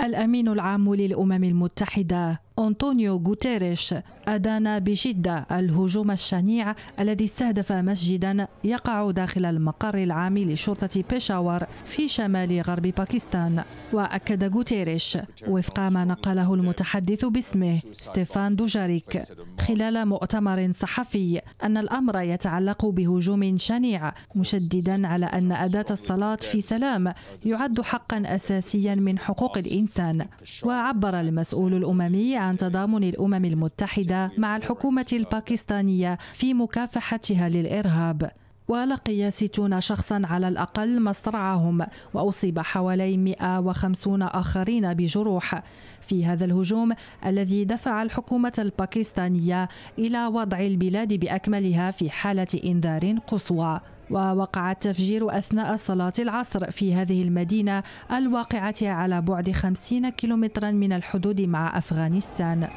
الأمين العام للأمم المتحدة أنطونيو غوتيريش أدان بشدة الهجوم الشنيع الذي استهدف مسجدا يقع داخل المقر العام لشرطة بيشاور في شمال غرب باكستان. وأكد غوتيريش وفق ما نقله المتحدث باسمه ستيفان دوجاريك خلال مؤتمر صحفي أن الأمر يتعلق بهجوم شنيع، مشددا على أن أداة الصلاة في سلام يعد حقا أساسيا من حقوق الإنسان. وعبر المسؤول الأممي عن تضامن الأمم المتحدة مع الحكومة الباكستانية في مكافحتها للإرهاب. ولقي 60 شخصا على الأقل مصرعهم، وأصيب حوالي 150 آخرين بجروح في هذا الهجوم الذي دفع الحكومة الباكستانية إلى وضع البلاد بأكملها في حالة إنذار قصوى. ووقع التفجير أثناء صلاة العصر في هذه المدينة الواقعة على بعد 50 كيلومترا من الحدود مع أفغانستان.